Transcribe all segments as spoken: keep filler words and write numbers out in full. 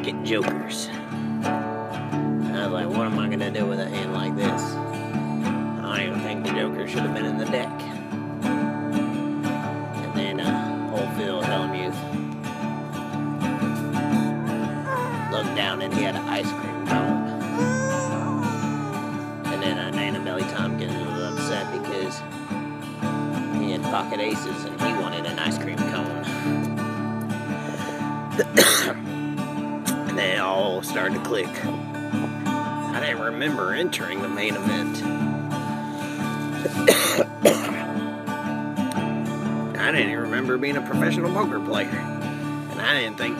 pocket jokers. And I was like, what am I gonna do with a hand like this? I don't even think the joker should have been in the deck. And then uh, old Phil Hellmuth looked down and he had an ice cream cone. And then uh, Nana Belly Tompkins was upset because he had pocket aces and he wanted an ice cream cone. And they all started to click. I didn't remember entering the main event. I didn't even remember being a professional poker player. And I didn't think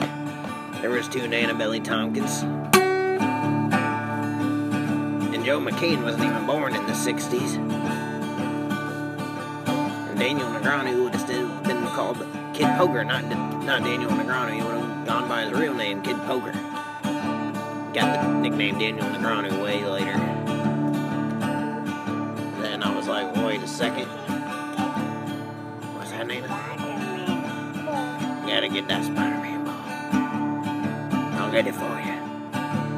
there was two Nana Belly Tompkins. And Joe McCain wasn't even born in the sixties. And Daniel Negreanu would have still been called Kid Poker, not, not Daniel Negreanu. He would have gone by his real name, Kid Poker. Got the nickname Daniel Negreanu way later. Then I was like, wait a second. What's that name? Gotta get that Spider-Man ball. I'll get it for you.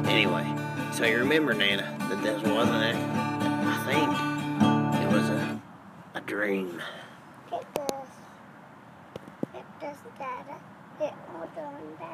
Anyway, so you remember, Nana, that this wasn't it. I think it was a, a dream. It was. It was that. It was on that.